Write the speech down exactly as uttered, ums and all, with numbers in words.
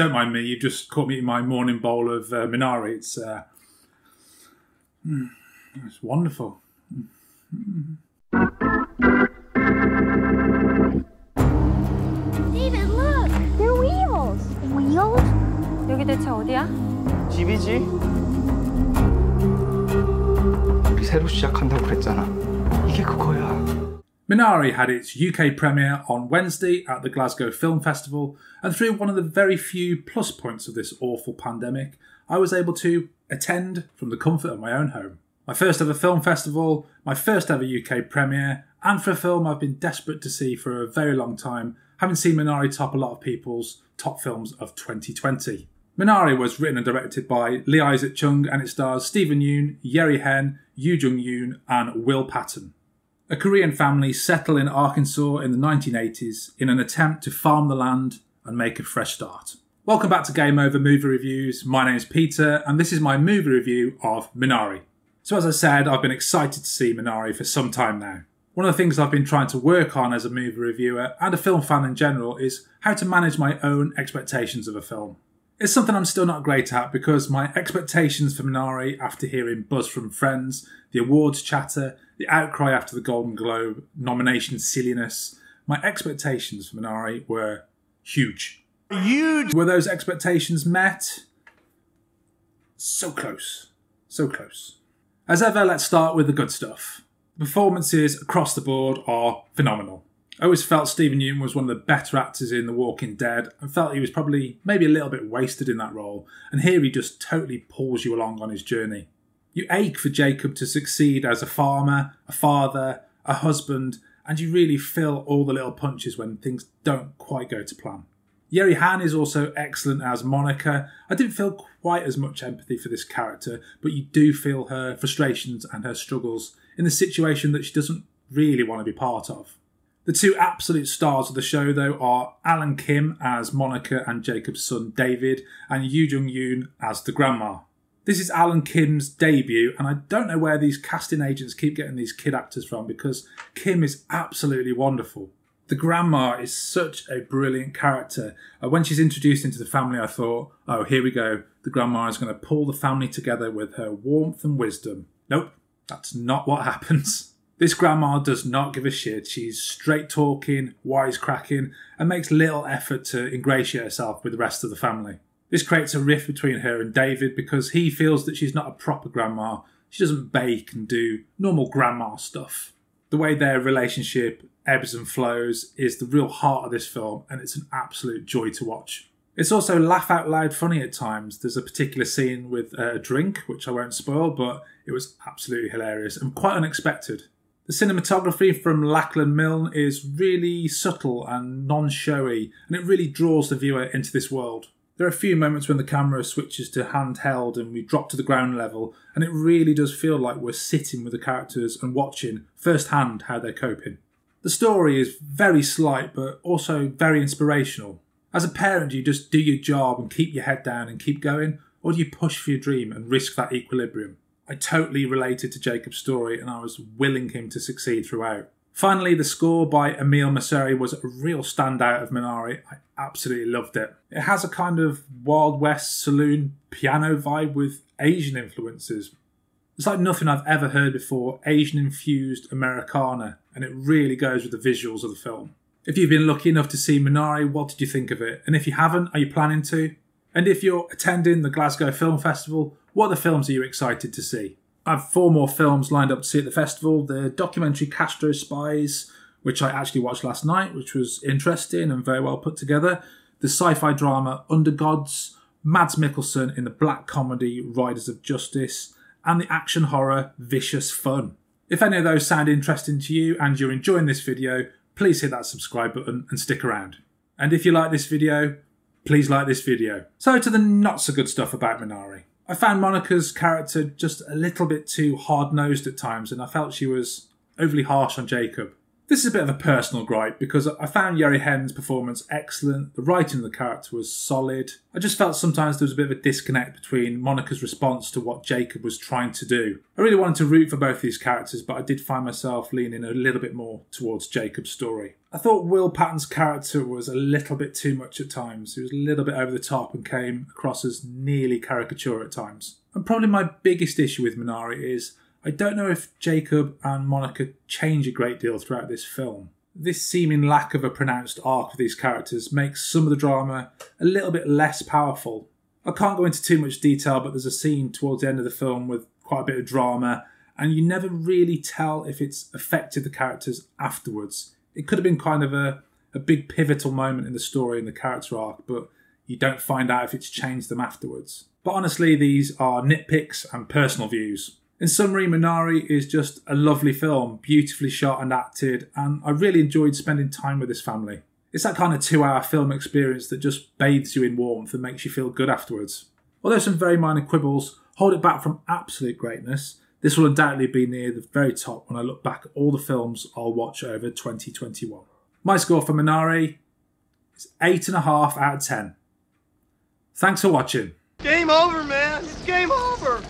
Don't mind me. You've just caught me in my morning bowl of uh, Minari. It's, uh, it's wonderful. David, look! They're wheels! Wheels? 여기 대체 어디야? 집이지. 우리 새로 시작한다고 그랬잖아. 이게 그거야. Minari had its U K premiere on Wednesday at the Glasgow Film Festival, and through one of the very few plus points of this awful pandemic, I was able to attend from the comfort of my own home. My first ever film festival, my first ever U K premiere, and for a film I've been desperate to see for a very long time, having seen Minari top a lot of people's top films of twenty twenty. Minari was written and directed by Lee Isaac Chung, and it stars Steven Yeun, Yeri Han, Yuh-jung Youn, and Will Patton. A Korean family settle in Arkansas in the nineteen eighties in an attempt to farm the land and make a fresh start. Welcome back to Game Over Movie Reviews. My name's Peter, and this is my movie review of Minari. So as I said, I've been excited to see Minari for some time now. One of the things I've been trying to work on as a movie reviewer and a film fan in general is how to manage my own expectations of a film. It's something I'm still not great at because my expectations for Minari after hearing buzz from friends, the awards chatter, the outcry after the Golden Globe nomination silliness, my expectations for Minari were huge. Huge! Were those expectations met? So close. So close. As ever, let's start with the good stuff. The performances across the board are phenomenal. I always felt Steven Yeun was one of the better actors in The Walking Dead and felt he was probably maybe a little bit wasted in that role, and here he just totally pulls you along on his journey. You ache for Jacob to succeed as a farmer, a father, a husband, and you really feel all the little punches when things don't quite go to plan. Yeri Han is also excellent as Monica. I didn't feel quite as much empathy for this character, but you do feel her frustrations and her struggles in the situation that she doesn't really want to be part of. The two absolute stars of the show, though, are Alan Kim as Monica and Jacob's son David, and Yuh-jung Youn as the grandma. This is Alan Kim's debut, and I don't know where these casting agents keep getting these kid actors from, because Kim is absolutely wonderful. The grandma is such a brilliant character. Uh, when she's introduced into the family, I thought, oh, here we go. The grandma is going to pull the family together with her warmth and wisdom. Nope, that's not what happens. This grandma does not give a shit. She's straight-talking, wisecracking, and makes little effort to ingratiate herself with the rest of the family. This creates a rift between her and David because he feels that she's not a proper grandma. She doesn't bake and do normal grandma stuff. The way their relationship ebbs and flows is the real heart of this film, and it's an absolute joy to watch. It's also laugh-out-loud funny at times. There's a particular scene with a drink, which I won't spoil, but it was absolutely hilarious and quite unexpected. The cinematography from Lachlan Milne is really subtle and non-showy, and it really draws the viewer into this world. There are a few moments when the camera switches to handheld and we drop to the ground level, and it really does feel like we're sitting with the characters and watching firsthand how they're coping. The story is very slight but also very inspirational. As a parent, do you just do your job and keep your head down and keep going, or do you push for your dream and risk that equilibrium? I totally related to Jacob's story, and I was willing him to succeed throughout. Finally, the score by Emile Mercuri was a real standout of Minari. I absolutely loved it. It has a kind of Wild West saloon piano vibe with Asian influences. It's like nothing I've ever heard before, Asian-infused Americana, and it really goes with the visuals of the film. If you've been lucky enough to see Minari, what did you think of it? And if you haven't, are you planning to? And if you're attending the Glasgow Film Festival, what other films are you excited to see? I have four more films lined up to see at the festival. The documentary Castro Spies, which I actually watched last night, which was interesting and very well put together. The sci-fi drama Under Gods, Mads Mikkelsen in the black comedy Riders of Justice, and the action horror Vicious Fun. If any of those sound interesting to you and you're enjoying this video, please hit that subscribe button and stick around. And if you like this video, please like this video. So to the not so good stuff about Minari. I found Monica's character just a little bit too hard-nosed at times, and I felt she was overly harsh on Jacob. This is a bit of a personal gripe because I found Yeri Han's performance excellent. The writing of the character was solid. I just felt sometimes there was a bit of a disconnect between Monica's response to what Jacob was trying to do. I really wanted to root for both these characters, but I did find myself leaning a little bit more towards Jacob's story. I thought Will Patton's character was a little bit too much at times. He was a little bit over the top and came across as nearly caricature at times. And probably my biggest issue with Minari is I don't know if Jacob and Monica change a great deal throughout this film. This seeming lack of a pronounced arc for these characters makes some of the drama a little bit less powerful. I can't go into too much detail, but there's a scene towards the end of the film with quite a bit of drama, and you never really tell if it's affected the characters afterwards. It could have been kind of a, a big pivotal moment in the story and the character arc, but you don't find out if it's changed them afterwards. But honestly, these are nitpicks and personal views. In summary, Minari is just a lovely film, beautifully shot and acted, and I really enjoyed spending time with this family. It's that kind of two-hour film experience that just bathes you in warmth and makes you feel good afterwards. Although some very minor quibbles hold it back from absolute greatness, this will undoubtedly be near the very top when I look back at all the films I'll watch over twenty twenty-one. My score for Minari is eight point five out of ten. Thanks for watching. Game over, man. It's game over.